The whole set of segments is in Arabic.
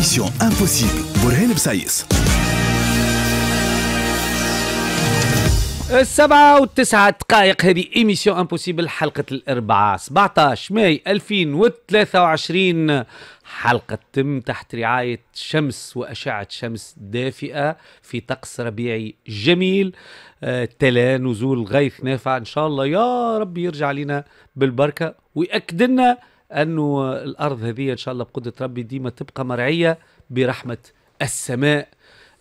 Emission Impossible. برهان بسيس. 7:09 هذه إيميسيون امبوسيبل حلقة الأربعاء 17 ماي 2023 حلقة تم تحت رعاية شمس وأشعة شمس دافئة في طقس ربيعي جميل، تلا نزول غيث نافع إن شاء الله يا رب يرجع لنا بالبركة ويأكد لنا أنه الأرض هذه إن شاء الله بقدرة ربي ديما تبقى مرعية برحمة السماء.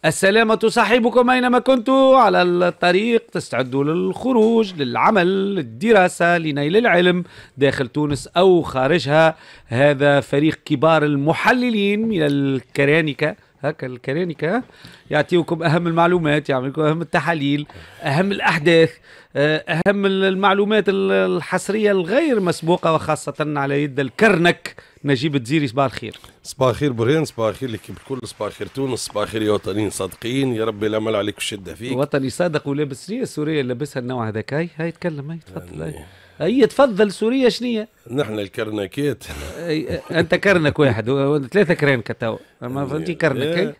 السلامة تصاحبكم أينما كنتوا على الطريق، تستعدوا للخروج للعمل للدراسة لنيل العلم داخل تونس أو خارجها. هذا فريق كبار المحللين من الكرانكة، هكا الكرانكة يعطيكم أهم المعلومات، يعملكم أهم التحاليل، أهم الأحداث، أهم المعلومات الحصرية الغير مسبوقة، وخاصة على يد الكرنك نجيب الدزيري. صباح الخير. صباح الخير برهان، صباح الخير لك الكل، صباح الخير تونس، صباح الخير يا وطنيين صادقين، يا ربي لا مل عليك الشدة فيك. وطني صادق ولابس سورية، سورية لابسها النوع هذاك. هاي تكلم، هاي تفضل. هي تفضل سورية شنية؟ نحن الكرنكات. أنت كرنك واحد وثلاثة كرنكة توا، ما فهمتي كرنك.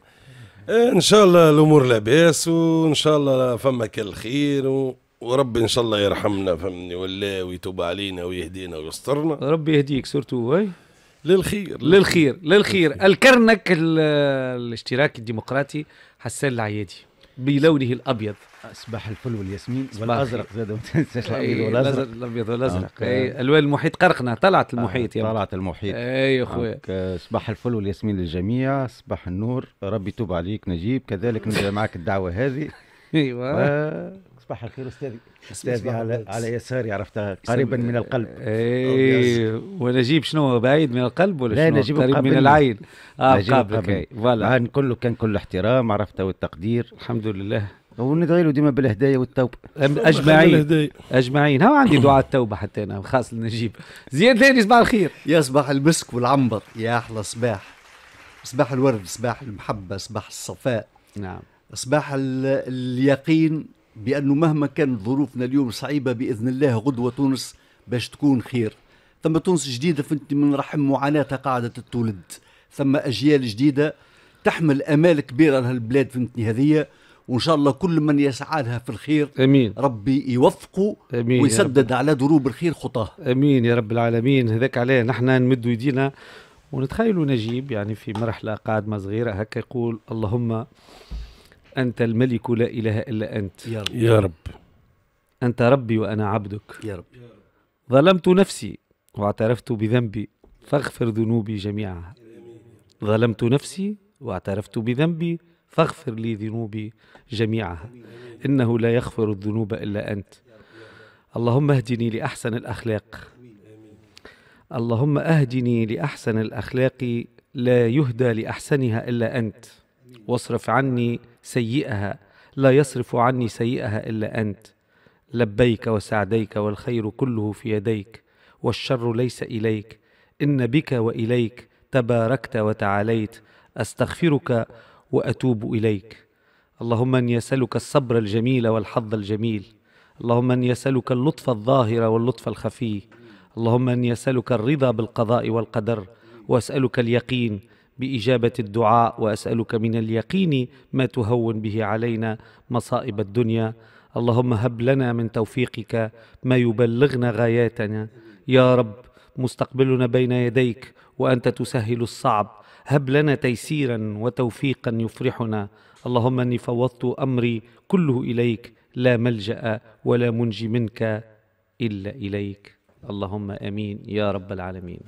إن شاء الله الأمور لاباس، وإن شاء الله فما كل خير وربي ان شاء الله يرحمنا فهمني ولا ويتوب علينا ويهدينا ويسترنا. ربي يهديك سورتو هاي للخير للخير للخير. الكرنك الاشتراكي الديمقراطي حسان العيادي بلونه الابيض. صباح الفل والياسمين والازرق زاد، ما تنساش الابيض والازرق. الابيض والازرق الوان المحيط قرقنا، طلعت المحيط يا طلعت المحيط. اي خويا صباح الفل والياسمين للجميع، صباح النور، ربي يتوب عليك نجيب، كذلك نبدا معك الدعوه هذه. ايوه صباح الخير استاذي. استاذي على يساري، عرفتها قريبا من القلب. اي ونجيب شنو بعيد من القلب ولا شنو؟ لا نجيب قريب من العين. نجيب قابلك فوالا كله كان كل احترام عرفتها والتقدير الحمد لله، وندعي له ديما بالهدايه والتوبه اجمعين اجمعين. ها عندي دعاء التوبه حتى انا خاص لنجيب. زياد الهاني صباح الخير. يا صباح المسك والعنبر، يا احلى صباح، صباح الورد، صباح المحبه، صباح الصفاء، نعم صباح اليقين بأنه مهما كانت ظروفنا اليوم صعيبة بإذن الله غدوة تونس باش تكون خير. ثم تونس جديدة فانت من رحم معاناتها قاعدة التولد، ثم أجيال جديدة تحمل أمال كبيرة لهالبلاد فهمتني هذية، وإن شاء الله كل من يسعى لها في الخير أمين ربي يوفقه ويسدد على دروب الخير خطاه. أمين يا رب العالمين. هذاك عليه نحن نمد يدينا ونتخيلوا نجيب يعني في مرحلة قاعدة صغيرة هكا يقول اللهم أنت الملك لا إله إلا أنت يا رب. يا رب أنت ربي وأنا عبدك يا رب. ظلمت نفسي واعترفت بذنبي فاغفر ذنوبي جميعها. ظلمت نفسي واعترفت بذنبي فاغفر لي ذنوبي جميعها، إنه لا يغفر الذنوب إلا أنت. اللهم اهدني لأحسن الأخلاق، اللهم اهدني لأحسن الأخلاق لا يهدى لأحسنها إلا أنت، واصرف عني سيئها لا يصرف عني سيئها إلا أنت. لبيك وسعديك والخير كله في يديك والشر ليس إليك، إن بك وإليك تباركت وتعاليت، أستغفرك وأتوب إليك. اللهم أن يسألك الصبر الجميل والحظ الجميل، اللهم أن يسألك اللطف الظاهر واللطف الخفي، اللهم أن يسألك الرضا بالقضاء والقدر، وأسألك اليقين بإجابة الدعاء، وأسألك من اليقين ما تهون به علينا مصائب الدنيا. اللهم هب لنا من توفيقك ما يبلغنا غاياتنا يا رب، مستقبلنا بين يديك وأنت تسهل الصعب، هب لنا تيسيرا وتوفيقا يفرحنا. اللهم أني فوضت أمري كله إليك، لا ملجأ ولا منجي منك إلا إليك. اللهم آمين يا رب العالمين.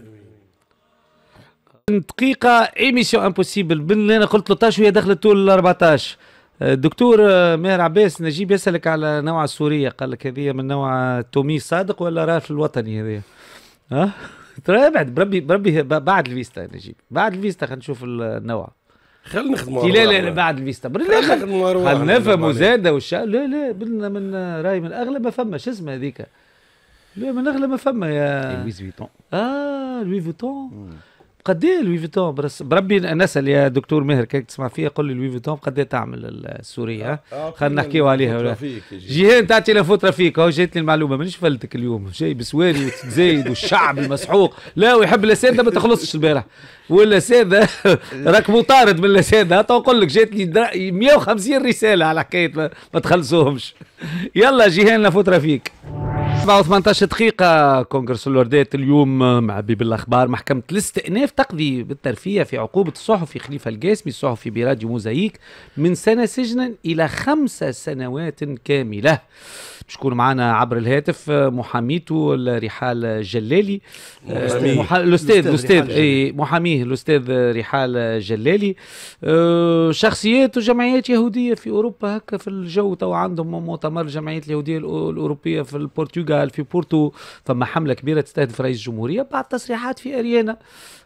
دقيقة إيميسيون امبوسيبل بين أنا قلت 13 وهي دخلت طول 14. الدكتور ماهر عباس نجيب يسألك على نوع السورية، قال لك هذه من نوع تومي صادق ولا رافل الوطني هذه؟ ها؟ ترى بعد بربي بعد الفيستا نجيب، بعد الفيستا خلينا نشوف النوع. خلينا نخدموا لا بعد الفيستا خلينا نفهموا زادة والشا. لا بدنا من راي من أغلب ما فما شو اسمه هذيك؟ لا من أغلب ما فما يا لويز فيتون. لويز فيتون قد ايه لوي فيتون؟ بربي نسال يا دكتور ماهر كيك تسمع فيها قول لي لوي فيتون قد ايه تعمل السوريه؟ خلينا نحكيو عليها ولا جيهان تعطي لنا فوت رفيق. اهو جاتني المعلومه مانيش فلتك اليوم، جاي بسواري وتزايد والشعب المسحوق لا ويحب الاساتذه ما تخلصش البارح والاساتذه راك مطارد من الاساتذه. تو نقول لك جاتني 150 رساله على حكايه ما تخلصوهمش. يلا جيهان فوت رفيق. 18 دقيقة كونغرس الوردات اليوم مع بيب الأخبار. محكمة الاستئناف تقضي بالترفيه في عقوبة الصحفي خليفة القاسمي الصحفي براديو موزايك من سنة سجنا إلى 5 سنوات كاملة. تشكون معنا عبر الهاتف محاميته رحال جلالي، محاميه الأستاذ رحال جلالي. شخصيات وجمعيات يهودية في أوروبا هكا في الجو، تو عندهم مؤتمر الجمعيات اليهودية الأوروبية في البرتغال في بورتو، فما حملة كبيرة تستهدف رئيس الجمهورية بعد تصريحات في أريانا.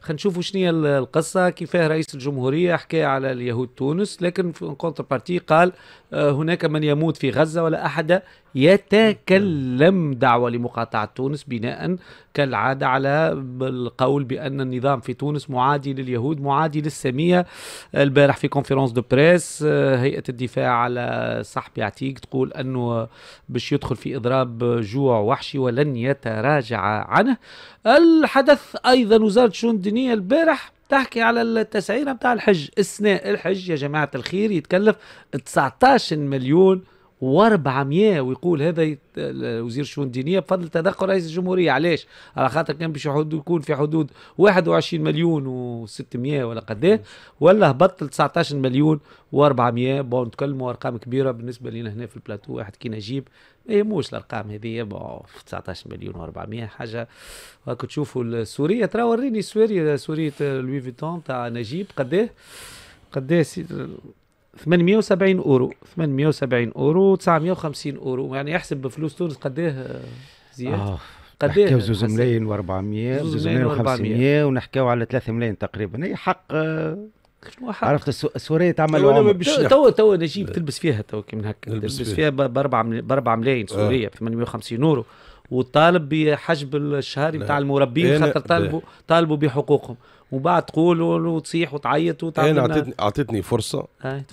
خلينا نشوفوا شنو هي القصة، كيفاه رئيس الجمهورية حكى على اليهود تونس، لكن في كونتر بارتي قال هناك من يموت في غزة ولا أحد يتكلم. دعوة لمقاطعة تونس بناء كالعادة على القول بأن النظام في تونس معادي لليهود معادي للسامية. البارح في كونفرنس دو بريس هيئة الدفاع على صاحبي عتيق تقول أنه باش يدخل في إضراب جوع وحشي ولن يتراجع عنه. الحدث أيضا وزارة الشؤون الدينية البارح تحكي على التسعيرة بتاع الحج، إثناء الحج يا جماعة الخير يتكلف 19,400 مليون، ويقول هذا وزير الشؤون الدينيه بفضل تدخل رئيس الجمهوريه. علاش؟ على خاطر كان باش يكون في حدود 21,600,000 ولا قد ايه، ولا هبط 19,400 مليون. بون نتكلموا ارقام كبيره بالنسبه لنا هنا في البلاتو، واحد كي نجيب ما يهموش الارقام هذه. 19,400 مليون حاجه. راكم تشوفوا السوريه، ترى وريني سوريه لوي فيتون تاع نجيب قد ايه 870 أورو، 870 أورو، 950 أورو، يعني يحسب فلوس تونس قد ايه زياد؟ نحكيو 2,400,000، 2,500,000، ونحكيو على 3 ملايين تقريبا. هي حق شنو حق؟ عرفت السورية تعمل عمر. تو نجيب تلبس فيها تو كيما هكا، تلبس فيها ب4 ملايين سورية ب 850 أورو، وطالب بحجب الشهري بتاع المربين خاطر طالبوا بحقوقهم، وبعد تقول وتصيح وتعيط وتعمل. انا اعطتني فرصه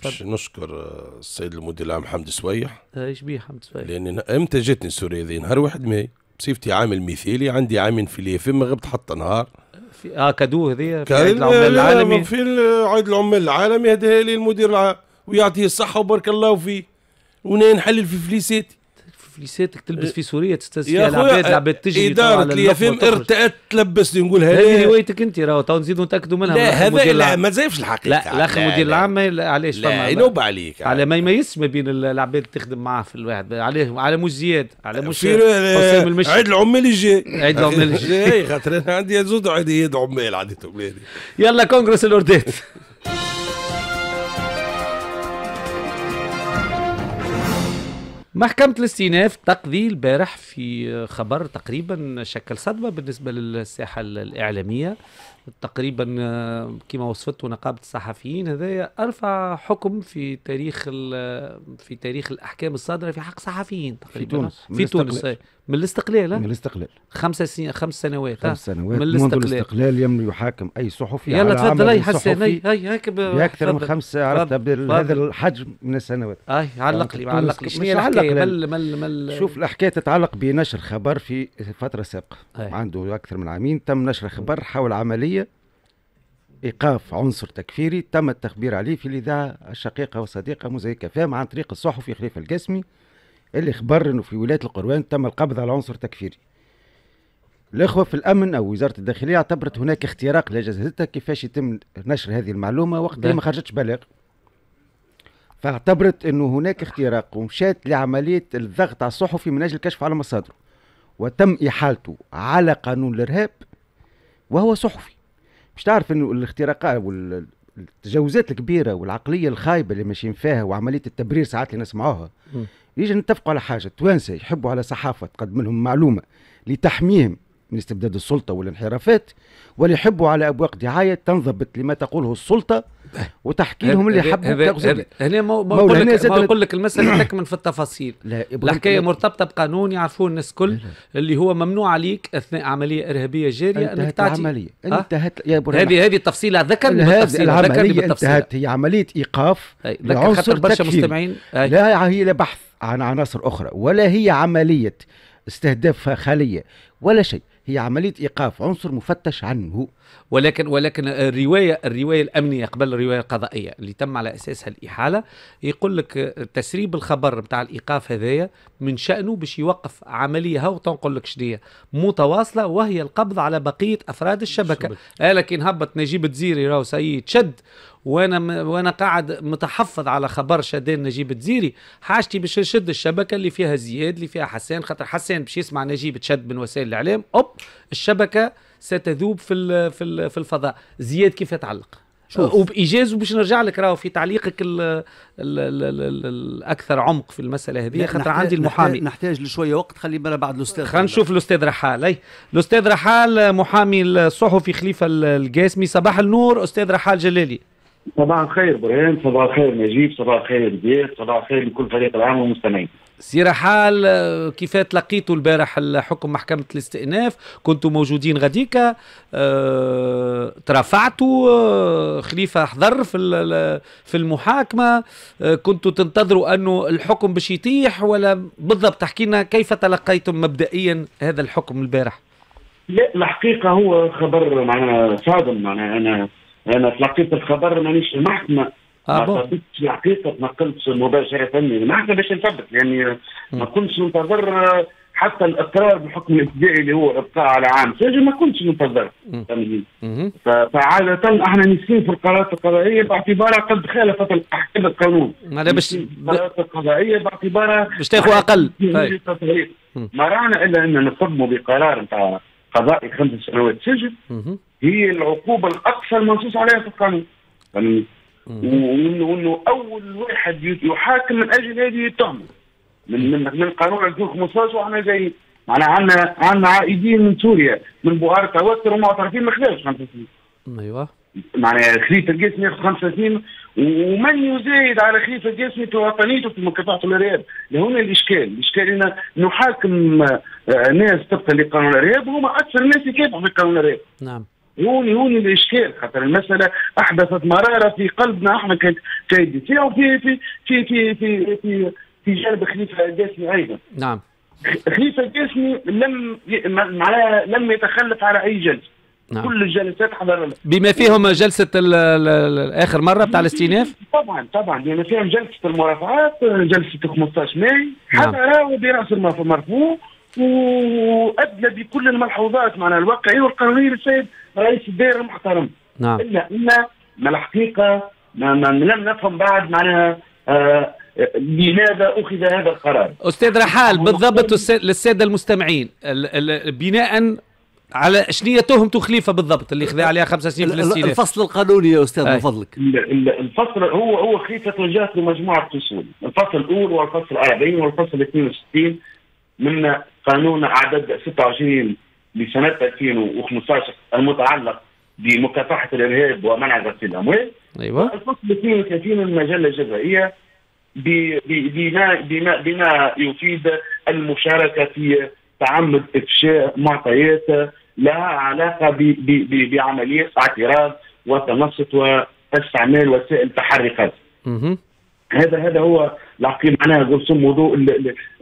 باش نشكر السيد المدير العام حمد سويح. ايش بيه حمد سويح؟ لان امتى جاتني سوريا ذي نهار 1 ماي، بصفتي عامل مثالي عندي عامين في اليافم، ما غبت حتى نهار في كادو هذيا في عيد العمال العالمي، في عيد العمال العالمي هداها لي المدير العام ويعطيه الصحه وبارك الله فيه، وانا نحلل في فليساتي. فليساتك تلبس في سوريا تستاذ فيها العباد، العباد تجري إدارة اليافم ارتأت تلبس لي نقول هذه هوايتك أنت، راهو تو نزيدوا نتأكدوا منها. لا هذا لا ما تزيفش الحقيقة. لا الأخ المدير العام علاش فما ينوب عليك على ما يميزش ما بين العباد اللي تخدم معاه في الواحد على مش زياد على مش حسام المشي. عيد العمال الجاي، عيد العمال الجاي خاطر أنا عندي زوج عيد عمال عديتهم لي. يلا كونغرس الوردات. محكمة الاستئناف تقضي البارح في خبر تقريبا شكل صدمة بالنسبة للساحة الإعلامية، تقريبا كما وصفته نقابة الصحفيين هذا أرفع حكم في تاريخ الأحكام الصادرة في حق صحفيين تقريبا في تونس من الاستقلال. من الاستقلال 5 سنوات من الاستقلال. منذ الاستقلال يمنع يحاكم اي صحفي. يلا تفضل اي حسن اي هيك باكثر من 5 عرفت بهذا الحجم من السنوات. اي علق لي علق لي شنو هي الحكايه؟ شوف الحكايه تتعلق بنشر خبر في فتره سابقه عنده اكثر من عامين، تم نشر خبر حول عمليه ايقاف عنصر تكفيري تم التخبير عليه في الاذاعه الشقيقه والصديقه موزايك فام عن طريق الصحفي خليفه القاسمي اللي خبر انه في ولايه القروان تم القبض على عنصر تكفيري. الاخوه في الامن او وزاره الداخليه اعتبرت هناك اختراق لجازتها كيفاش يتم نشر هذه المعلومه وقت ما خرجتش بلاغ، فاعتبرت انه هناك اختراق ومشات لعمليه الضغط على الصحفي من اجل الكشف على مصادره، وتم احالته على قانون الارهاب وهو صحفي. مش تعرف انه الاختراقات والتجاوزات الكبيره والعقليه الخايبه اللي ماشيين فيها وعمليه التبرير ساعات اللي نسمعوها. يجي نتفقوا على حاجه، التوانسه يحبوا على صحافه تقدم لهم معلومه لتحميهم من استبداد السلطة والانحرافات، ولحبوا على أبواق دعاية تنضبط لما تقوله السلطة وتحكيلهم اللي حبوا. هنا ما أقول لك المسألة تكمن في التفاصيل. الحكاية مرتبطة بقانون يعرفوه الناس الكل، اللي هو ممنوع عليك أثناء عملية إرهابية جارية أنك تعطي عملية. انتهت هذه التفصيلة ذكرني بالتفصيل. انتهت هي عملية إيقاف لعنصر تكفيري، لا هي لبحث عن عناصر أخرى ولا هي عملية استهداف خلية ولا شيء، هي عملية إيقاف عنصر مفتش عنه. ولكن الرواية الأمنية قبل الرواية القضائية اللي تم على أساسها الإحالة، يقول لك تسريب الخبر بتاع الإيقاف هذايا من شأنه باش يوقف عملية هاو تنقول لك شنية متواصلة، وهي القبض على بقية أفراد الشبكة. لكن هبط نجيب الدزيري راهو سيد شد، وانا قاعد متحفظ على خبر شدان نجيب الدزيري، حاجتي باش نشد الشبكه اللي فيها زياد اللي فيها حسان، خاطر حسان باش يسمع نجيب تشد من وسائل الاعلام، الشبكه ستذوب في الفضاء. زياد كيف يتعلق شوف. وبايجاز باش نرجع لك راهو في تعليقك الاكثر عمق في المساله هذه، خاطر عندي المحامي نحتاج لشويه وقت. خلي بالنا بعد الاستاذ، خلينا نشوف الاستاذ رحال. الاستاذ رحال محامي الصحفي خليفه القاسمي، صباح النور استاذ رحال جلالي. صباح الخير برهان، صباح الخير نجيب، صباح الخير زياد، صباح الخير لكل فريق العمل والمستمعين. سي رحال، كيف تلقيتوا البارح حكم محكمة الاستئناف؟ كنتوا موجودين غديكا، ترافعتوا، خليفة حضر في المحاكمة، كنتوا تنتظروا أنه الحكم باش يطيح ولا بالضبط؟ تحكي لنا كيف تلقيتم مبدئيا هذا الحكم البارح؟ لا الحقيقة هو خبر معنا صادم، معنا أنا تلقيت الخبر مانيش المحكمة، ما تلقيتش الحقيقة، تنقلت مباشرة للمحكمة باش نثبت، يعني ما كنتش ننتظر حتى الإقرار بالحكم الابتدائي اللي هو إبقاء على عام سجن، ما كنتش ننتظر. فعادة احنا نسير في القرارات القضائية باعتبارها قد خالفت أحكام القانون، القرارات القضائية باعتبارها باش تاخذ أقل، ما رانا إلا أن نصدموا بقرار نتاع قضائي 5 سنوات سجن، هي العقوبة الأكثر منصوص عليها في القانون، وإنه أول واحد يحاكم من أجل هذه التهمة من قانون 2015، وإحنا جايين معناها عندنا عائدين من سوريا من بؤر توتر ومعترفين ما خداوش 5 سنين. أيوه معناها خليفة القاسمي ياخذ 5 سنين، ومن يزايد على خليفة القاسمي في وطنيته في مكافحة الإرهاب، هنا الإشكال أن نحاكم ناس طبقا لقانون الإرهاب وهم أكثر ناس يكافحوا في قانون الإرهاب. نعم. هوني الاشكال، خاطر المساله احدثت مراره في قلبنا احنا كيديسي وفي في في في في في في جانب خليفه القاسمي ايضا. نعم. خليفه القاسمي لم يتخلف على اي جلسه. نعم. كل الجلسات حضر لها. بما فيهم جلسه اخر مره بتاع الاستئناف؟ طبعا بما فيهم جلسه المرافعات، جلسه 15 ماي، حضر وبراس المرفوع وادلى بكل الملحوظات معنا الواقعيه والقانونيه للسيد رئيس الدائره المحترم. نعم. الا ان الحقيقه لم نفهم بعد معناها لماذا اخذ هذا القرار. استاذ رحال بالضبط للساده المستمعين، بناء على شنو تهمته خليفه بالضبط اللي خذا عليها 5 سنين في الاستئناف؟ الفصل القانوني يا استاذ من فضلك. الفصل هو خليفه توجهت لمجموعه فصول، الفصل الاول والفصل 40 والفصل 62 من قانون عدد 26 لسنة 2015 المتعلق بمكافحة الإرهاب ومنع غسيل الأموال. أيوة. الفصل 32 من المجلة الجزائية بما يفيد المشاركة في تعمد إفشاء معطيات لها علاقة بعملية اعتراض وتنصت واستعمال وسائل تحري قذف. هذا هو العقيم معناها غرسوم موضوع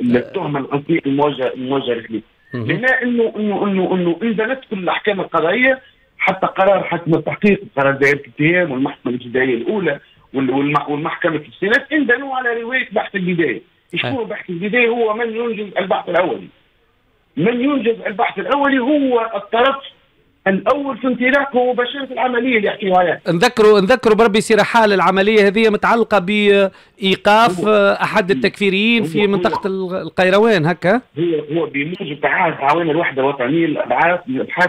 التهمه الاصليه الموجهه لخليفه. بما انه انزلت كل الاحكام القضائيه حتى قرار حكم التحقيق، قرار دائره الاتهام والمحكمه الابتدائيه الاولى والمحكمه الاستئناف، انزلوا على روايه بحث البدايه. شكون بحث البدايه؟ هو من ينجز البحث الاولي. من ينجز البحث الاولي هو الطرف الأول في انطلاقه مباشرة العملية اللي يحكيوا عليها. نذكروا بربي سي رحال، العملية هذه متعلقة بإيقاف أحد التكفيريين في منطقة القيروان هكا؟ هو بموجب تعهد العوامل الوحدة الوطنية للأبحاث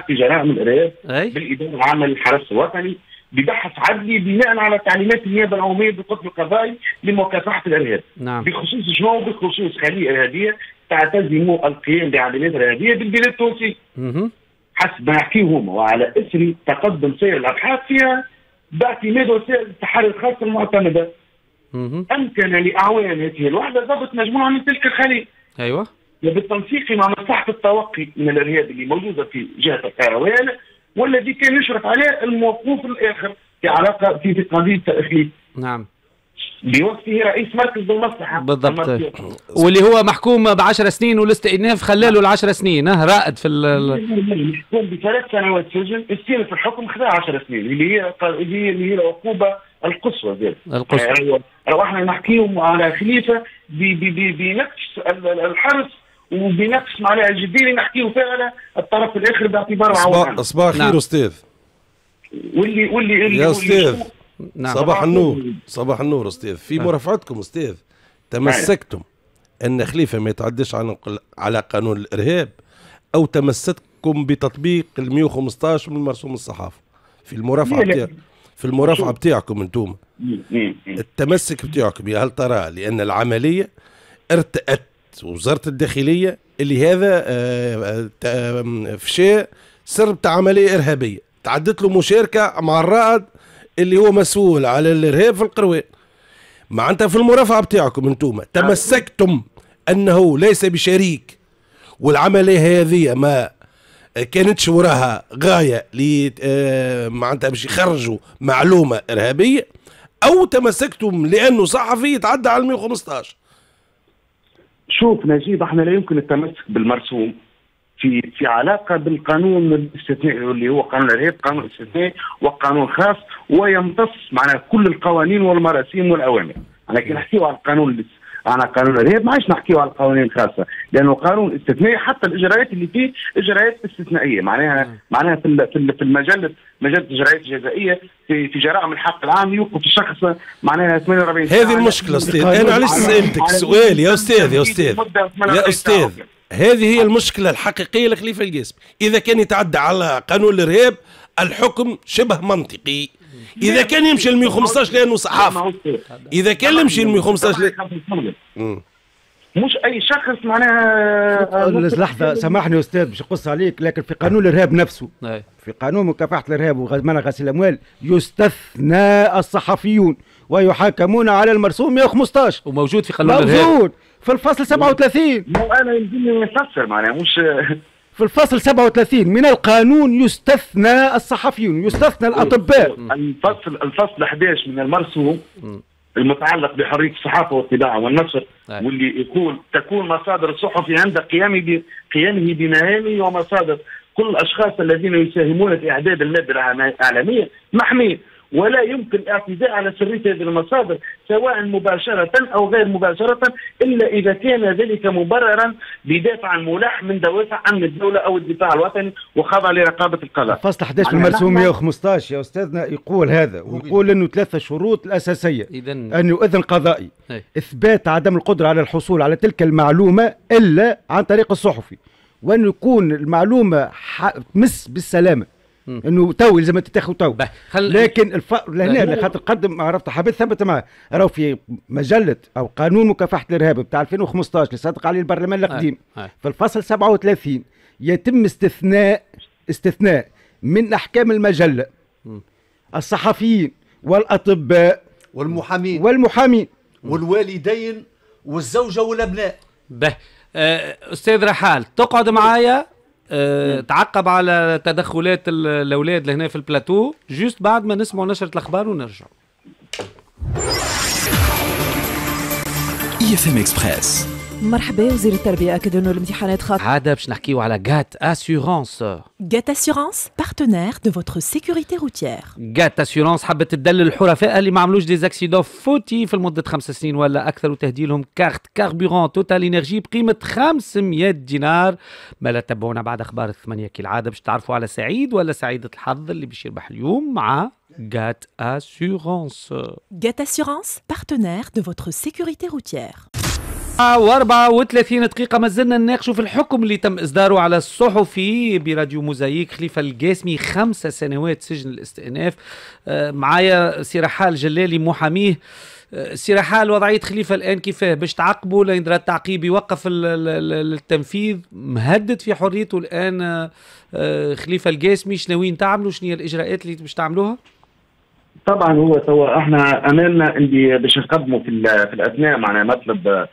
في جرائم الإرهاب بالإدارة العامة للحرس الوطني، ببحث عدلي بناء على تعليمات النيابة العمومية بالقطب القضائي لمكافحة الإرهاب. نعم. بخصوص شنو؟ بخصوص خلية إرهابية تعتزم القيام بعمليات إرهابية بالبلاد التونسية. حسب ما يحكيهم وعلى اثر تقدم سير الابحاث فيها باعتماد وسائل التحري الخاص المعتمده. امكن لاعوان هذه الوحده ضبط مجموعه من تلك الخلية. ايوه. بالتنسيق مع مصلحه التوقي من الارياب اللي موجوده في جهه القيروان والذي كان يشرف عليه الموقوف الاخر في علاقه في قضيه التاخير. نعم. بوقته رئيس مركز المصلحه. بالضبط. واللي هو محكوم ب10 سنين والاستئناف خلاله ال10 سنين، رائد في محكوم ب3 سنوات سجن، استئناف الحكم خذا 10 سنين اللي هي العقوبه القصوى زاد. القصوى. احنا نحكيهم على خليفه بنقص الحرس وبنقص معناها الجدير نحكيو فعلا الطرف الاخر باعتباره عوان. صباح خير استاذ. واللي يا استاذ. نعم. صباح النور، صباح النور استاذ. في مرافعتكم استاذ تمسكتم ان خليفه ما يتعداش على قانون الارهاب، او تمسكتكم بتطبيق ال 115 من مرسوم الصحافه في المرافعه بتاعكم انتم التمسك بتاعكم، هل ترى لان العمليه ارتأت وزاره الداخليه اللي هذا فشاء سر بتاع عمليه ارهابيه تعدت له مشاركه مع الرائد اللي هو مسؤول على الارهاب في القروان؟ معناتها في المرافعه بتاعكم انتم تمسكتم انه ليس بشريك، والعمليه هذه ما كانتش وراها غايه معناتها باش يخرجوا معلومه ارهابيه، او تمسكتم لانه صحفي يتعدى على 115. شوف نجيب، احنا لا يمكن التمسك بالمرسوم في علاقه بالقانون الاستثنائي اللي هو قانون الارهاب، قانون استثنائي وقانون خاص ويمتص معناه كل القوانين والمراسيم والاوامر. احنا كي نحكيو على القانون الارهاب ما عادش نحكيو على القوانين الخاصه، لانه قانون استثنائي حتى الاجراءات اللي فيه اجراءات استثنائيه معناها في المجله الاجراءات الجزائيه في جرائم الحق العام يوقف الشخص معناها 48 ساعه. هذه المشكله استاذ. انا علاش سالتك سؤال يا استاذ هذه هي المشكلة الحقيقية لخليفة القاسمي. إذا كان يتعدى على قانون الإرهاب الحكم شبه منطقي. إذا كان يمشي ال 115 لأنه صحافة. إذا كان يمشي ال 115 مش أي شخص معناها. لحظة سامحني يا أستاذ باش نقص عليك، لكن في قانون الإرهاب نفسه، في قانون مكافحة الإرهاب ومنع غسيل الأموال يستثنى الصحفيون ويحاكمون على المرسوم 115 وموجود في قانون الإرهاب. موجود في الفصل 37. انا يمكنني نفسر معناها مش في الفصل 37 من القانون يستثنى الصحفيون، يستثنى الاطباء. الفصل 11 من المرسوم المتعلق بحريه الصحافه والطباعه والنشر، واللي يقول تكون مصادر الصحفي عند قيامه بمهامه ومصادر كل الاشخاص الذين يساهمون في اعداد الماده الاعلاميه محميه، ولا يمكن الاعتداء على سرية هذه المصادر سواء مباشرة أو غير مباشرة إلا إذا كان ذلك مبررا بدافع ملح من دوافع أمن الدولة أو الدفاع الوطني وخضع لرقابة القضاء. فصل 11 من المرسوم 115 يا أستاذنا يقول هذا، ويقول أنه 3 شروط الأساسية: أنه إذن قضائي، إثبات عدم القدرة على الحصول على تلك المعلومة إلا عن طريق الصحفي، وأن يكون المعلومة تمس بالسلامة، انه تو لازم تتاخذ تو. لكن لهنا خاطر قدم عرفت حبيت ثبت معاه راهو في مجله او قانون مكافحه الارهاب بتاع 2015 اللي صادق عليه البرلمان القديم في الفصل 37 يتم استثناء من احكام المجله الصحفيين والاطباء والمحامين والوالدين والزوجه والابناء. استاذ رحال تقعد معايا تعقب على تدخلات الاولاد لهنا في البلاتو جوست بعد ما نسمعوا نشرة الاخبار ونرجعوا. مرحبا. وزير التربية أكد أنه الامتحانات خاطئة. عادة باش نحكيو على Gat Assurance. Gat Assurance partenaire de votre sécurité routière. Gat Assurance حبت تدلل الحرفاء اللي ما عملوش دي زاكسيدون فوتي في المدة 5 سنين ولا أكثر وتهديلهم كارت كاربورون توتال انرجي بقيمة 500 دينار. ما لا تبعونا بعد أخبار 8 كالعادة باش تعرفوا على سعيد ولا سعيدة الحظ اللي باش يربح اليوم مع Gat Assurance. Gat Assurance partenaire de votre sécurité routière. 34 دقيقة مازلنا نناقشوا في الحكم اللي تم إصداره على الصحفي براديو موزايك خليفة القاسمي 5 سنوات سجن الاستئناف. معايا سي رحال جلالي محاميه سي رحال وضعيه خليفه الان كيفاه باش تعاقبوا؟ لان درا التعقيب يوقف التنفيذ، مهدد في حريته الان خليفه القاسمي. شناوين تعملوا؟ شنو هي الاجراءات اللي باش تعملوها؟ طبعا هو سواء احنا امامنا اللي باش نقدموا في الاثناء معنا مطلب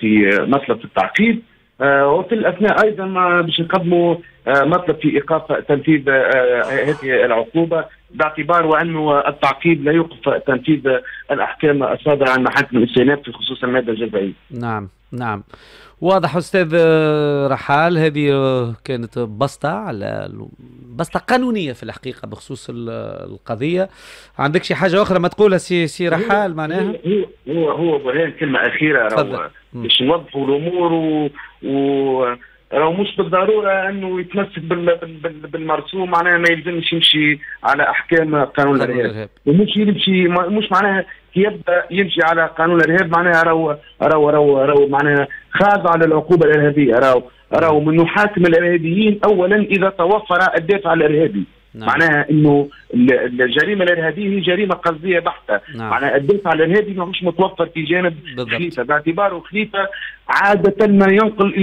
في مطلب في التعقيب، وفي الاثناء ايضا باش نقدموا مطلب في ايقاف تنفيذ هذه العقوبه، باعتبار وانه التعقيب لا يوقف تنفيذ الاحكام الصادره عن محاكم الاستئناف في خصوص الماده الجزائيه. نعم نعم واضح استاذ رحال، هذه كانت بسطه على بسطه قانونيه في الحقيقه بخصوص القضيه. عندك شي حاجه اخرى ما تقولها سي رحال؟ معناها هو برهان كلمه اخيره باش نوضحوا الامور، راهو مش بالضروره انه يتمسك بالمرسوم، معناها ما يلزمش يمشي على احكام قانون الارهاب، ومش يمشي مش معناها يبدا يمشي على قانون الارهاب، معناها راهو معناها خاضع للعقوبه الارهابيه، راهو من يحاكم الارهابيين اولا اذا توفر الدافع الارهابي. نعم. معناها انه الجريمه الارهابيه هي جريمه قصديه بحته. نعم. معناها الدافع الارهابي ماهوش متوفر في جانب خليفه، باعتباره خليفه عاده ما ينقل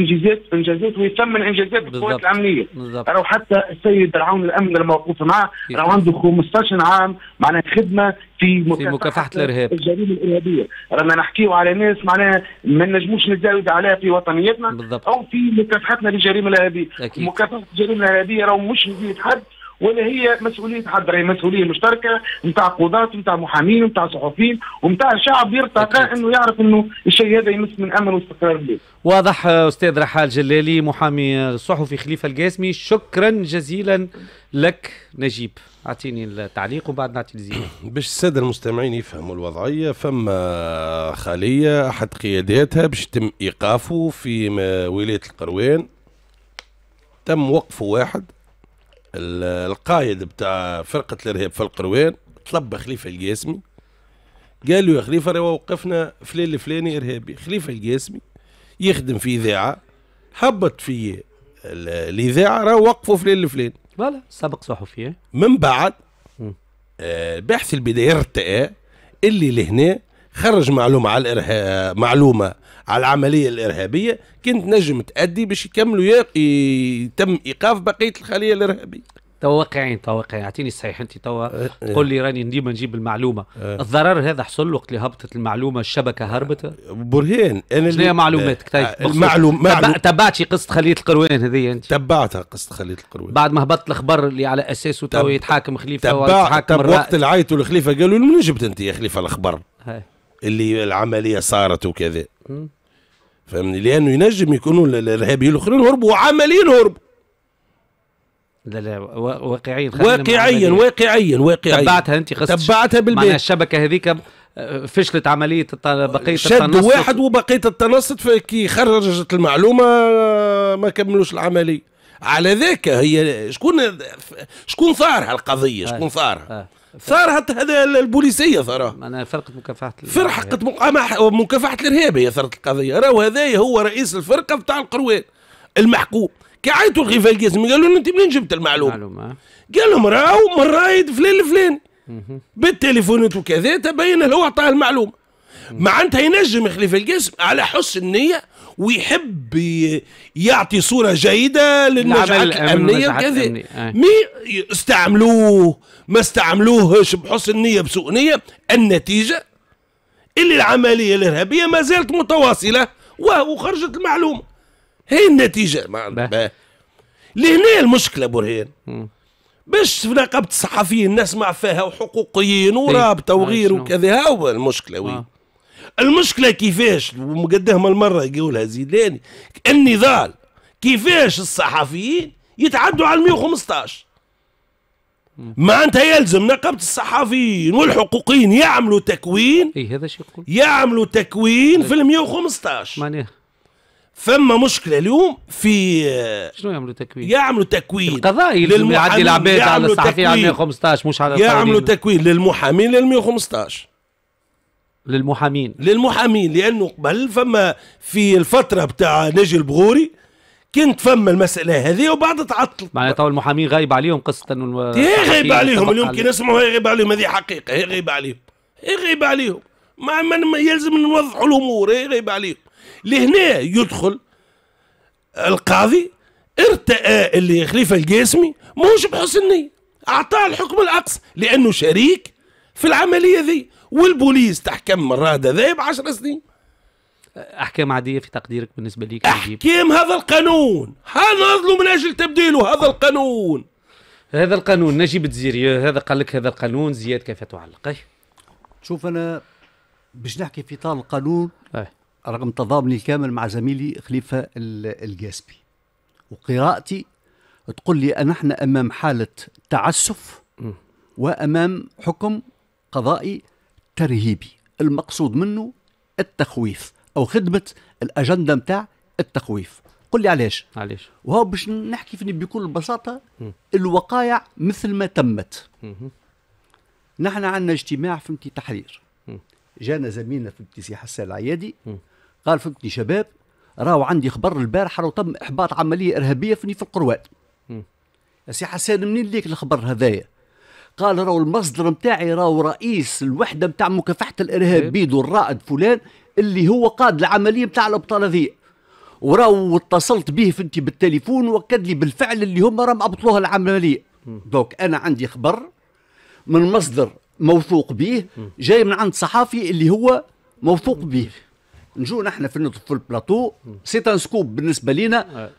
انجازات ويثمن انجازات القوات الامنيه. راهو حتى السيد العون الامن الموقوف معاه راهو عنده 15 عام معناها خدمه في مكافحه الارهاب الجريمه الارهابيه. رانا نحكيو على ناس معناها ما نجموش نتزايد عليها في وطنيتنا بالضبط. او في مكافحتنا للجريمه الارهابيه. مكافحه الجريمه الارهابيه راهو مش مزيد حد، ولا هي مسؤوليه حد، راهي مسؤوليه مشتركه نتاع قضاة نتاع محامين نتاع صحفيين ونتاع شعب يرتقى انه يعرف انه الشيء هذا يمس من امن واستقرار البلاد. واضح استاذ رحال جلالي محامي صحفي خليفه القاسمي، شكرا جزيلا لك. نجيب اعطيني التعليق وبعد نعطي لزياد. باش الساده المستمعين يفهموا الوضعيه، فما خليه احد قياداتها باش يتم ايقافه في ولايه القروان، تم وقفه واحد القائد بتاع فرقة الارهاب في القروان، طلب خليفة القاسمي قال له يا خليفة راه وقفنا فلان الفلاني ارهابي. خليفة القاسمي يخدم في اذاعة، هبط في الاذاعة راه وقفوا فلان الفلاني، فوالا سبق صحفي. من بعد الباحث البداية ارتأى اللي لهنا خرج معلومة على الارهاب، معلومة على العملية الإرهابية كنت نجم تأدي باش يكملوا يتم إيقاف بقية الخلية الإرهابية. توقعين اعطيني الصحيح أنت توا قول لي، راني ديما نجيب المعلومة. الضرر هذا حصل له اللي هبطت المعلومة، الشبكة هربت برهان. أنا شنو هي معلوماتك؟ تبعت شي قصة خلية القروان هذه أنت؟ تبعتها قصة خلية القروان بعد ما هبط الخبر اللي على أساسه توا يتحاكم خليفة ويتحاكم الرائد. وقت اللي عيطوا لخليفة قالوا له من جبت أنت يا خليفة الخبر اللي العملية صارت وكذا، فهمني؟ لأنه ينجم يكونوا الإرهابيين الآخرين هربوا عمليين هربوا. لا واقعيا تبعتها أنت قصة، تبعتها بالبيت. معناها الشبكة هذيك فشلت عملية بقية التنصت، شد واحد وبقية التنصت كي خرجت المعلومة ما كملوش العملية على ذاك. هي شكون ثارها القضية؟ شكون ثارها؟ ثارت هذا البوليسيه، ثارها انا فرقه مكافحه مكافحه الارهاب هي ثارت القضيه. راهو هذايا هو رئيس الفرقه بتاع القروان المحقوب، كي عيطوا لخليفه القاسمي قالوا له انت منين جبت المعلومه؟ قال لهم راهو من رايد فلان الفلاني بالتليفونات وكذا، تبين له هو عطاه المعلومه. معناتها ينجم خليفه القاسمي على حسن النيه ويحب يعطي صوره جيده للمجموعات الامنيه وكذا، مي استعملوه ما استعملوهش بحسن نيه بسوء نيه، النتيجه اللي العمليه الارهابيه ما زالت متواصله وخرجت المعلومه، هي النتيجه. لهنا المشكله برهان، باش في نقابه الصحفيين نسمع فيها وحقوقيين ورابطه وغير وكذا، هو المشكله. المشكله كيفاش، ومقدمها المره يقولها زيدلاني، النضال كيفاش الصحفيين يتعدوا على 115. معناتها يلزم نقابه الصحفيين والحقوقيين يعملوا تكوين. اي هذا شو يقول؟ يعملوا تكوين في 115. معناها فما مشكله اليوم في شنو يعملوا تكوين؟ يعملوا تكوين القضاء للمعدي العباد على الصحفيين على 115، مش على يعملوا تكوين للمحامين لل 115. للمحامين لانه قبل فما في الفتره بتاع ناجي البغوري كنت فما المساله هذه وبعد تعطلت. معناتها المحامين غايب عليهم قصه انه غايب عليهم اليوم كي نسمعوا غايب عليهم، هذه حقيقه غايب عليهم ما يلزم نوضحوا الامور، غايبه عليكم. لهنا يدخل القاضي ارتأى اللي خليفه القاسمي ماهوش بحسن نيه، اعطاه الحكم الاقصى لانه شريك في العمليه ذي، والبوليس تحكم الرهد هذايا ب10 سنين. احكام عاديه في تقديرك بالنسبه ليك؟ احكام هذا القانون، حنظلوا من اجل تبديله هذا القانون. هذا القانون نجيب الدزيري هذا قال لك هذا القانون، زياد كيف تعلق؟ شوف انا باش نحكي في اطار القانون رغم تضامني الكامل مع زميلي خليفه القاسمي وقراءتي تقول لي ان احنا امام حاله تعسف وامام حكم قضائي ترهيبي، المقصود منه التخويف او خدمه الاجنده نتاع التخويف. قل لي علاش؟ علاش؟ وهو باش نحكي فيني بكل بساطه الوقائع مثل ما تمت. نحن عندنا اجتماع فهمتي تحرير. جانا زميلنا فهمتي سي حسان العيادي قال فهمتني شباب راهو عندي خبر البارحه راهو تم احباط عمليه ارهابيه فهمتني في القروان. سي حسان منين ليك الخبر هذايا؟ قال راهو المصدر نتاعي راهو رئيس الوحده نتاع مكافحه الارهاب بيدو الرائد فلان اللي هو قاد العمليه نتاع الابطاله ذي، وراهو اتصلت به فهمتي بالتليفون واكد لي بالفعل اللي هما راهم ابطلوها العمليه. دوك انا عندي خبر من مصدر موثوق به جاي من عند صحافي اللي هو موثوق به. نجو نحن في البلاطو سيتان سكوب بالنسبه لنا،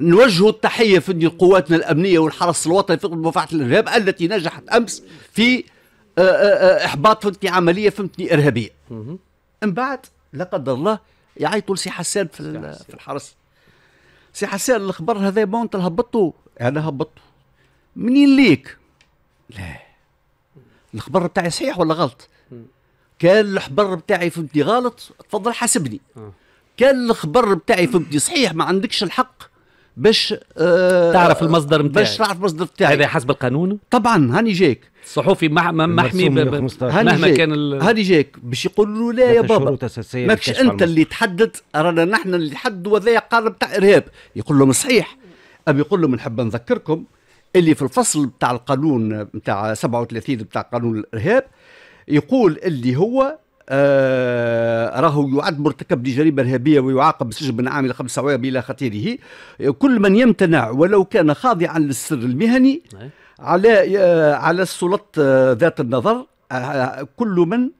نوجهوا التحيه في قواتنا الامنيه والحرس الوطني في مكافحه الارهاب التي نجحت امس في احباط فهمتني عمليه فهمتني ارهابيه. من بعد لا قدر الله يعيطوا لسي حسان في الحرس، سي حسان الخبر هذا ما انت هبطته. انا هبطته منين ليك؟ لا الخبر بتاعي صحيح ولا غلط؟ كان الخبر بتاعي فهمتني غلط تفضل حاسبني، كان الخبر بتاعي فهمتني صحيح ما عندكش الحق باش تعرف المصدر نتاعي، باش تعرف المصدر نتاعي هذا حسب القانون طبعا. هاني جايك الصحفي محمي مهما كان هاني جايك باش يقولوا لا يا بابا ماكش انت اللي تحدد، رانا نحن اللي تحدوا هذايا قارب تاع ارهاب. يقول لهم صحيح، ابي يقول لهم نحب نذكركم اللي في الفصل بتاع القانون بتاع 37 بتاع قانون الارهاب يقول اللي هو راهو يعد مرتكب بجريمه ارهابيه ويعاقب بسجن من عام الى 5 أعوام الى خطيره. كل من يمتنع ولو كان خاضعا للسر المهني على على السلطه ذات النظر، كل من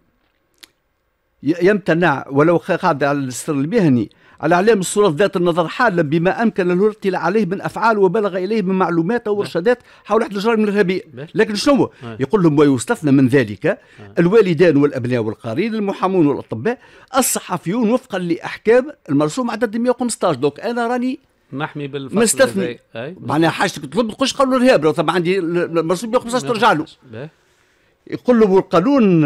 يمتنع ولو خاضعا للسر المهني على اعلام السلطه ذات النظر حالا بما امكن له الاطلاع عليه من افعال وبلغ اليه من معلومات او ارشادات حول احد الجرائم الارهابيه. لكن شنو يقول لهم؟ ويستثنى من ذلك الوالدان والابناء والقارين، المحامون والاطباء، الصحفيون وفقا لاحكام المرسوم عدد 115. دوك انا راني محمي بالفصل مستثني، معناها حاجتك تطلب تقولش قانون الارهاب، طبعا عندي المرسوم 115 ترجع له. يقول له القانون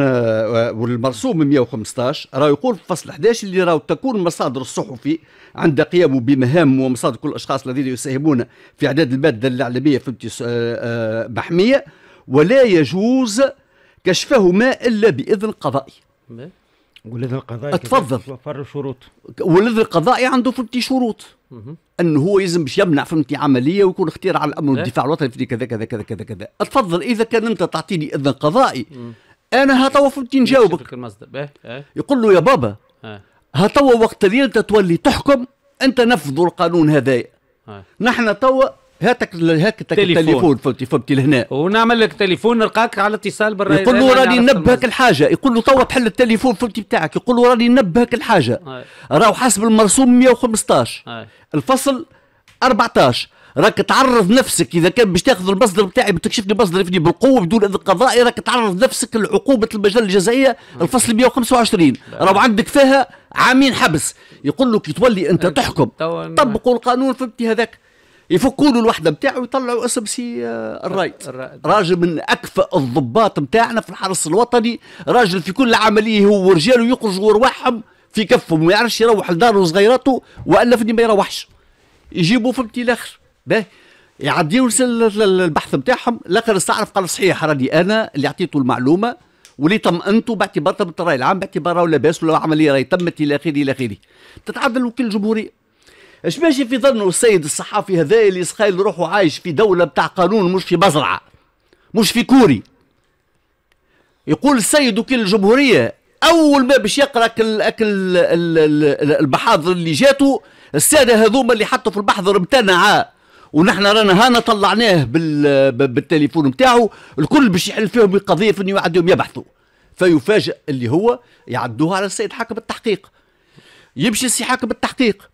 والمرسوم 115 راه يقول في فصل 11 اللي راه تكون مصادر الصحفي عند قيامه بمهام ومصادر كل الاشخاص الذين يساهمون في اعداد الماده الاعلاميه فهمتي محميه، ولا يجوز كشفهما الا باذن قضائي. والاذن القضائي تفضل وفر شروط، والاذن القضائي عنده فهمتي شروط انه هو يلزم باش يمنع فهمتي عمليه ويكون اختيار على الامن والدفاع الوطني في كذا كذا كذا كذا كذا. تفضل اذا كان انت تعطيني اذن قضائي انا هتوا فهمتي نجاوبك. يقول له يا بابا هتوا وقت اللي انت تولي تحكم انت نفذوا القانون هذايا، نحن توا هاتك التليفون فهمتي لهنا ونعمل لك تليفون نلقاك على اتصال بالرئيس. يقول له راني ننبهك الحاجه، يقول له توا تحل التليفون فهمتي بتاعك، يقول له راني ننبهك الحاجه راهو حسب المرسوم 115 الفصل 14 راك تعرض نفسك اذا كان باش تاخذ المصدر بتاعي بتكشفني مصدر يفني بالقوه بدون اذن قضائي راك تعرض نفسك لعقوبه المجله الجزائيه الفصل 125 راهو عندك فيها 2 عام حبس. يقول له كي تولي انت تحكم طبقوا القانون فهمتي هذاك. يفكوا له الوحده نتاعو ويطلعوا اسم سي الرايت، راجل من اكفأ الضباط نتاعنا في الحرس الوطني، راجل في كل عمليه هو ورجاله يخرجوا ارواحهم في كفهم، ما يعرفش يروح لداره وصغيراته والا فني ما يروحش. يجيبوا فهمتي الاخر باهي يعديوا البحث نتاعهم، الاخر استعرف قال صحيح راني انا اللي عطيته المعلومه واللي طمأنته باعتبار طبت الراي العام باعتباره لاباس ولا عمليه راهي تمت الى اخره الى اخره. تتعدل وكيل الجمهوريه. اش ماشي في ظنه السيد الصحافي هذا اللي سخايل روحه عايش في دوله بتاع قانون مش في مزرعه مش في كوري؟ يقول السيد وكيل الجمهوريه اول ما باش يقرا البحاضر اللي جاتو الساده هذوما اللي حطوا في البحضر امتنعوا، ونحن رانا هانا طلعناه بالتليفون نتاعو، الكل باش يحل فيهم القضيه في انه يعديهم يبحثوا. فيفاجئ اللي هو يعدوها على السيد حاكم التحقيق. يمشي السي حاكم التحقيق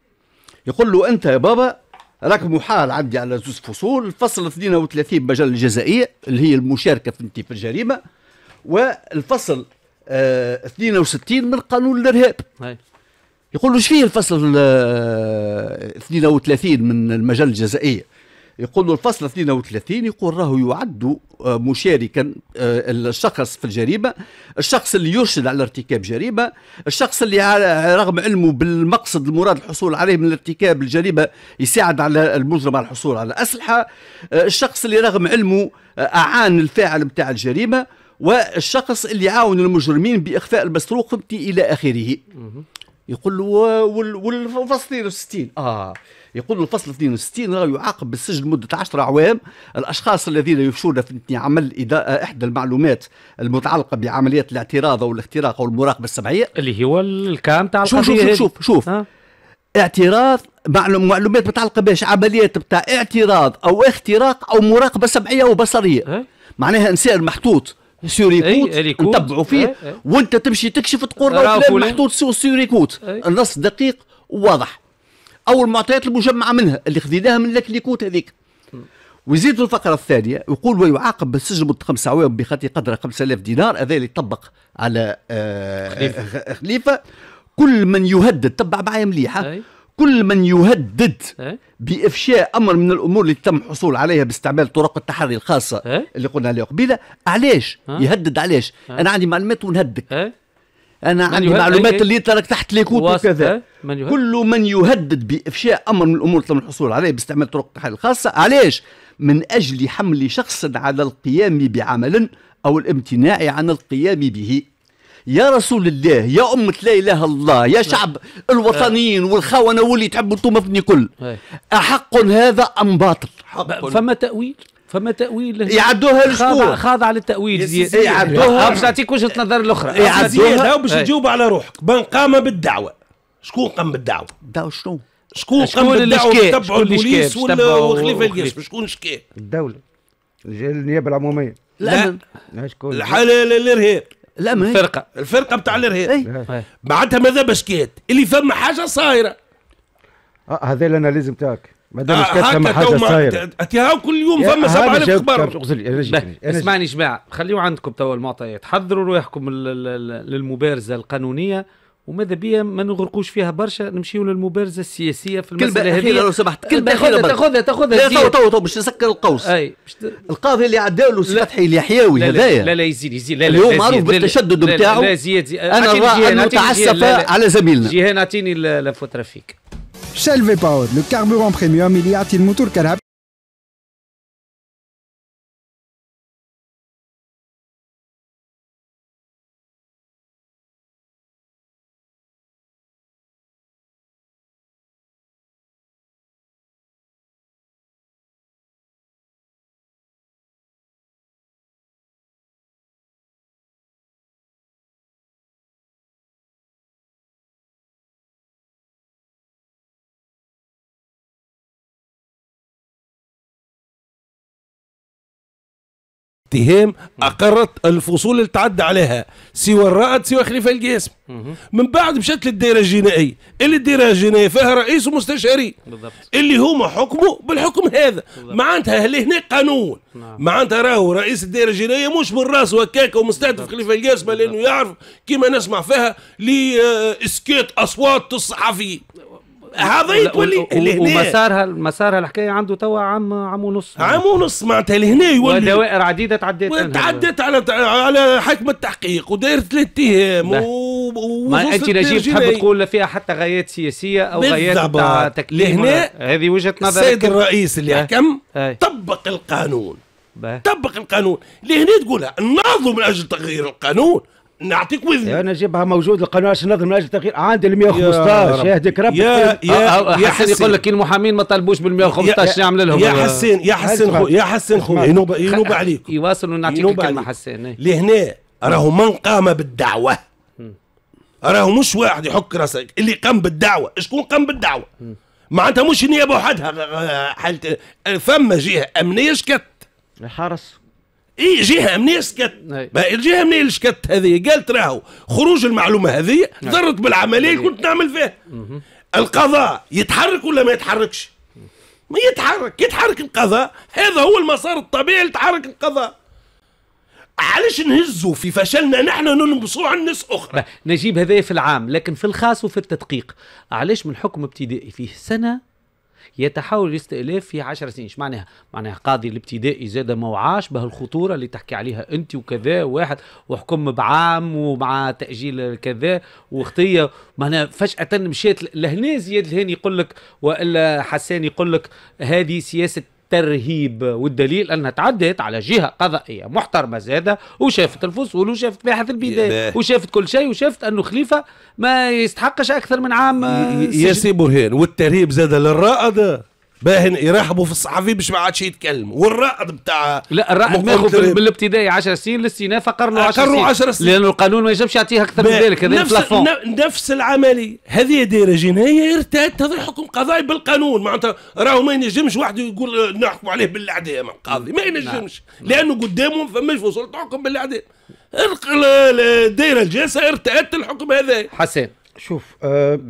يقول له انت يا بابا راك محال عندي على زوز فصول، الفصل 32 بالمجله الجزائيه اللي هي المشاركه في الجريمه، والفصل 62 من قانون الارهاب. يقول له ايش فيه الفصل 32 من المجله الجزائيه؟ يقول له الفصل 32 يقول راهو يعد مشاركا الشخص في الجريمه، الشخص اللي يرشد على ارتكاب جريمه، الشخص اللي رغم علمه بالمقصد المراد الحصول عليه من ارتكاب الجريمه يساعد على المجرم على الحصول على اسلحه، الشخص اللي رغم علمه اعان الفاعل بتاع الجريمه، والشخص اللي عاون المجرمين باخفاء المسروق الى اخره. يقول له والفصل 62 يقول الفصل 62 راه يعاقب بالسجن مده 10 اعوام الاشخاص الذين يفشون في عمل احدى المعلومات المتعلقه بعمليات الاعتراض او الاختراق او المراقبه السمعيه، اللي هو الكام تاع القضيه. شوف اعتراض، معلومات متعلقه باش عمليات بتاع اعتراض او اختراق او مراقبه سمعيه وبصريه، معناها انسان محطوط سوريكوت نتبعوا فيه وانت تمشي تكشف تقول راهو محطوط سوريكوت. النص دقيق وواضح، او المعطيات المجمعه منها اللي خذيناها من الكليكوت هذيك. ويزيد في الفقره الثانيه يقول ويعاقب بالسجن مده 5 اعوام بخطي قدره 5000 دينار، هذا اللي يطبق على خليفه. كل من يهدد، تبع معايا مليحه، كل من يهدد بإفشاء أمر من الأمور اللي تم الحصول عليها باستعمال طرق التحري الخاصة اللي قلنا عليها قبيلة. علاش يهدد؟ علاش؟ أنا عندي معلومات ونهدك، أنا عندي معلومات اللي ترك تحت ليكوت وكذا. كل من يهدد بإفشاء أمر من الأمور اللي تم الحصول عليها باستعمال طرق التحري الخاصة، علاش؟ من أجل حمل شخص على القيام بعمل أو الامتناع عن القيام به. يا رسول الله، يا أمة لا إله الله، يا شعب الوطنيين والخونة واللي تحبوا انتم في كل، أحق هذا أم باطل؟ فما تأويل، فما تأويل، يعدوها لشكون؟ خاضعة للتأويل زياد، يعدوها باش نعطيك وجهة نظر الأخرى، يعدوها باش تجاوب على روحك. من قام بالدعوة، شكون قام بالدعوة؟ الدعوة شنو؟ شكون قام بالدعوة؟ تبعوا البوليس وخليفة القاسمي، شكون شكاه؟ الدولة، النيابة العمومية. لا، الحالة الإرهاب. لا ما الفرقه بتاع الارهاب بعدها ماذا بشكات اللي فما حاجه صايره. هذا اللي انا لازم تاعك ما دامش كانت فما حاجه صايره اتيها كل يوم فما 7000 اخبار. اسمعني جماعه، خليوا عندكم توا المعطيات، حضروا رواحكم للمبارزه القانونيه، وماذا بيا ما نغرقوش فيها برشا، نمشيو للمبارزه السياسيه في المساله هذه لو سمحت. تاخذها لا تو باش نسكر القوس. القاضي اللي عداو له فتحي اليحيوي هذايا لا يزيد اللي هو معروف بالتشدد نتاعو. انا راه انه تعسف على زميلنا جيهان. اعطيني لافوت رفيق. شيل في باور لو كاربورون بريميوم اللي يعطي الموتور كرهب. اتهام اقرت الفصول اللي تعدى عليها سوى الرائد سوى خليفه القاسم. من بعد بشكل الدائره الجنائيه، اللي الدائره الجنائيه فيها رئيس ومستشاري اللي هما حكموا بالحكم هذا. معناتها هنا قانون، معناتها راهو رئيس الدائره الجنائيه مش من راسه هكاك ومستهدف خليفه القاسم، لانه يعرف كما نسمع فيها لاسكات اصوات الصحفيين. هذا تولي ومسارها الحكايه عنده توا عام ونص معناتها لهنا يولي ودوائر عديده تعدت على حكم التحقيق ودائره الاتهام. ما انت نجيب تحب تقول فيها حتى غايات سياسيه او غايات تاع تكليف؟ لهنا هذه وجهه نظرك. السيد الرئيس اللي حكم طبق القانون لهنا تقولها ناضوا من اجل تغيير القانون. نعطيك وذن انا نجيبها موجود القانون عشان نظم من اجل التغيير عند ال 115. يهديك ربي يا حسين. يقول لك المحامين ما طالبوش بال 115 نعمل لهم. يا حسين خويا ينوب عليك، يواصلوا. نعطيك كلمه حسين لهنا راهو من قام بالدعوه راهو مش واحد يحك راسك اللي قام بالدعوه. شكون قام بالدعوه؟ معناتها مش النيابه وحدها، فما جهه امنيه شكت. الحرس. اي جهه امنيه شكت. الجهه الامنيه اللي شكت هذه قالت راهو خروج المعلومه هذه ضرت بالعمليه اللي كنت نعمل فيها. القضاء يتحرك ولا ما يتحركش؟ ما يتحرك، يتحرك القضاء، هذا هو المسار الطبيعي اللي يتحرك القضاء. علاش نهزوا في فشلنا نحن نلبسوه على الناس اخرى؟ نجيب هذا في العام، لكن في الخاص وفي التدقيق، علاش من حكم ابتدائي فيه سنه يتحول الاستئلاف في 10 سنين، ايش معناها؟ معناها قاضي الابتدائي زاد موعاش بهالخطوره اللي تحكي عليها انت وكذا، واحد وحكم بعام ومع تاجيل كذا وخطيه، معناها فجاه مشيت لهنا. زياد الهاني يقول لك والا حسان يقول لك هذه سياسه ترهيب، والدليل انها تعدت على جهه قضائيه محترمه زاده، وشافت الفصول وشافت باحث البدايه وشافت كل شيء، وشافت انه خليفه ما يستحقش اكثر من عام. يا سي برهان، والترهيب زاد للرائد باهن يرحبوا في الصحفي باش ما عادش يتكلموا، والرائد بتاع لا الرائد ماخذ بالابتدائي 10 سنين، للاستئناف قرروا 10 سنين لانه القانون ما يجبش يعطيها اكثر من ذلك. هذا بلافون نفس العمليه هذه دايره جنايه ارتدت حكم قضائي بالقانون. معناتها راهو ما ينجمش واحد يقول نحكم عليه بالاعدام، القاضي ما ينجمش لانه قدامهم فماش فصول تحكم بالاعدام. الدايره الجاسه ارتدت الحكم هذا. حسن شوف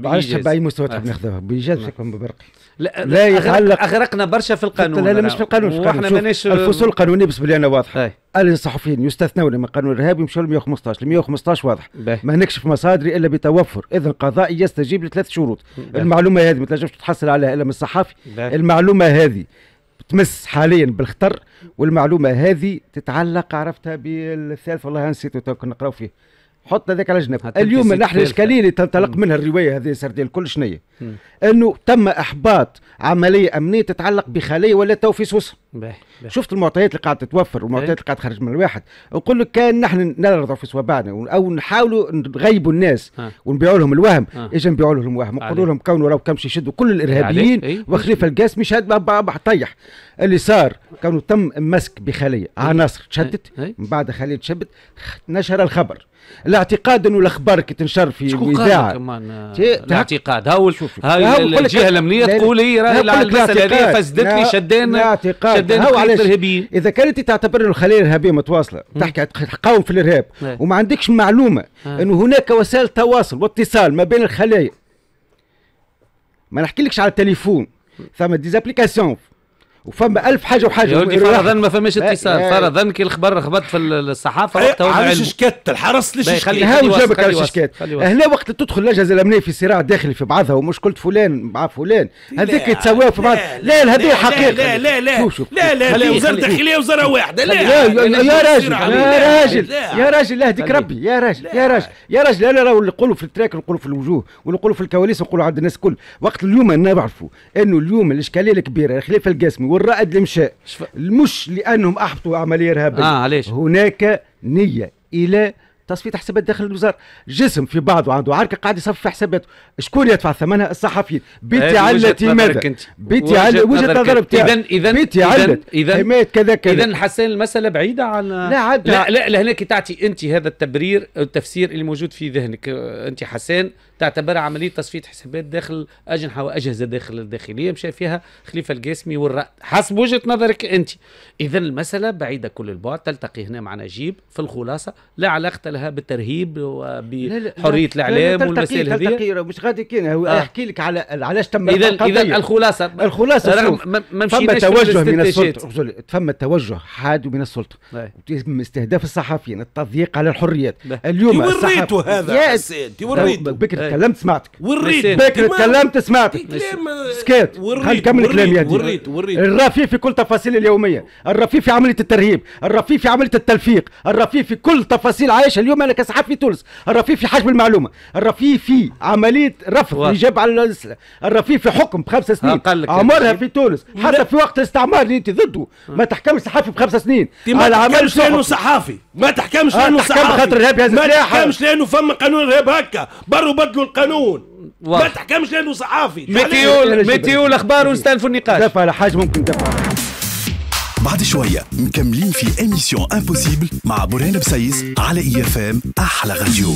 علاش باي مستوى تحب ناخذها بايجاز بشكل مبرقي؟ لا يتعلق، اغرقنا برشا في القانون. لا مش في القانون، واحنا ماناش الفصول القانونيه بالنسبه لي انا واضحه. الصحفيين يستثنون من قانون الارهاب ويمشوا ل 115 ل 115 واضح. ما نكشف مصادري الا بتوفر اذن قضائي يستجيب لثلاث شروط. المعلومه هذه ما تنجمش تحصل عليها الا من الصحفي. المعلومه هذه تمس حاليا بالخطر، والمعلومه هذه تتعلق عرفتها بالثالث، والله نسيت توك نقراو فيه، حط هذاك على جنب. اليوم نحن الاشكاليه اللي تنطلق منها الروايه هذه سرديل الكل شنيه؟ انه تم احباط عمليه امنيه تتعلق بخليه ولا تو في سوسه. شفت المعطيات اللي قاعده تتوفر والمعطيات اللي قاعده تخرج من الواحد، نقول لك كان نحن نرضى في صوابعنا او نحاولوا نغيبوا الناس ونبيعوا لهم الوهم. اجا نبيعوا لهم الوهم، نقولوا لهم كونوا راهو كمشي يشدوا كل الارهابيين وخليفه القاسمي شاد طيح. اللي صار كانوا تم مسك بخليه، عناصر تشدت، من بعد خليه تشبت نشر الخبر. الاعتقاد انه الاخبار كي تنشر في الاذاعه الاعتقاد هاو الجهه الامنيه تقول هي راهي المساله فسدتني شدان على الارهابيين. اذا كانت تعتبر انه الخليه الارهابيه متواصله تحكي تقاوم في الارهاب وما عندكش معلومه انه هناك وسائل تواصل واتصال ما بين الخلايا، ما نحكيلكش على التليفون، ثم ديزابليكاسيون وفما ألف حاجة وحاجة. فرضا ما فماش اتصال، فرضا كي الخبر خبط في الصحافة وقتها وعلم. علاش شكت الحرس؟ ليش شكت؟ هاو جابك علاش شكت؟ هنا وقت تدخل الأجهزة الأمنية في صراع داخلي في بعضها ومشكلة فلان مع فلان، هذيك يتساويوا في بعض. لا هذه حقيقة. لا لا شوف لا لا لا وزارة داخلية وزارة واحدة. لا يا راجل يا راجل يا راجل، لا هديك ربي يا راجل يا راجل يا راجل. أنا راهو نقولوا في التراك ونقولوا في الوجوه ونقولوا في الكواليس ونقولوا عند الناس الكل. وقت اليوم أنا نعرفوا أنه اليوم الإشكالية الكبيرة الخليفة القاسمي والرائد اللي مشى مش لانهم احبطوا عمليه ارهابيه. هناك نيه الى تصفيه حسابات داخل الوزاره، جسم في بعضه عنده عركه قاعد يصفي حساباته، شكون يدفع ثمنها؟ الصحفيين. بيتي علت لماذا؟ بيتي علت وجهه نظر بتاعي. اذا حمايه كذا كذا. اذا حسان المساله بعيده عن لا هناك تعطي انت هذا التبرير التفسير اللي موجود في ذهنك انت حسان، تعتبر عمليه تصفيه حسابات داخل اجنحه واجهزه داخل الداخليه مشى فيها خليفه القاسمي والرائد حسب وجهه نظرك انت. اذا المساله بعيده كل البعد، تلتقي هنا مع نجيب في الخلاصه لا علاقه لها بالترهيب وبحريه الاعلام والمسائل هذه. تلتقي مش غادي كاين هو يحكي لك على علاش تم القضيه. اذا الخلاصه رغم ما مشيناش توجه من السلطه، فما توجه حاد من السلطه وتم استهداف الصحفيين، التضييق على الحريات. اليوم وريتو هذا يا سيدي، وريتو تكلمت سمعتك، وريت بكر تكلمت سمعتك، سكات خلينا نكمل كلامي. وريت الرفيق في كل تفاصيل اليوميه، الرفيق في عمليه الترهيب، الرفيق في عمليه التلفيق، الرفيق في كل تفاصيل عايشه اليوم انا كصحفي في تونس، الرفيق في حجم المعلومه، الرفيق في عمليه رفض الاجابه على، الرفيق في حكم ب5 سنين عمرها في تونس، حتى في وقت الاستعمار اللي انت ضده ما تحكمش صحفي ب5 سنين على عمل لانه صحفي، ما تحكمش لانه صحفي، ما تحكمش لانه فما قانون ارهاب هكا بدلوا القانون، ما تحكمش لانه صحافي. ميتيو الاخبار ونستأنفوا النقاش. دفع على حاجه ممكن تدفع بعد شويه. مكملين في ايميسيون امبوسيبل مع برهان بسيس على اي اف ام احلى راديو.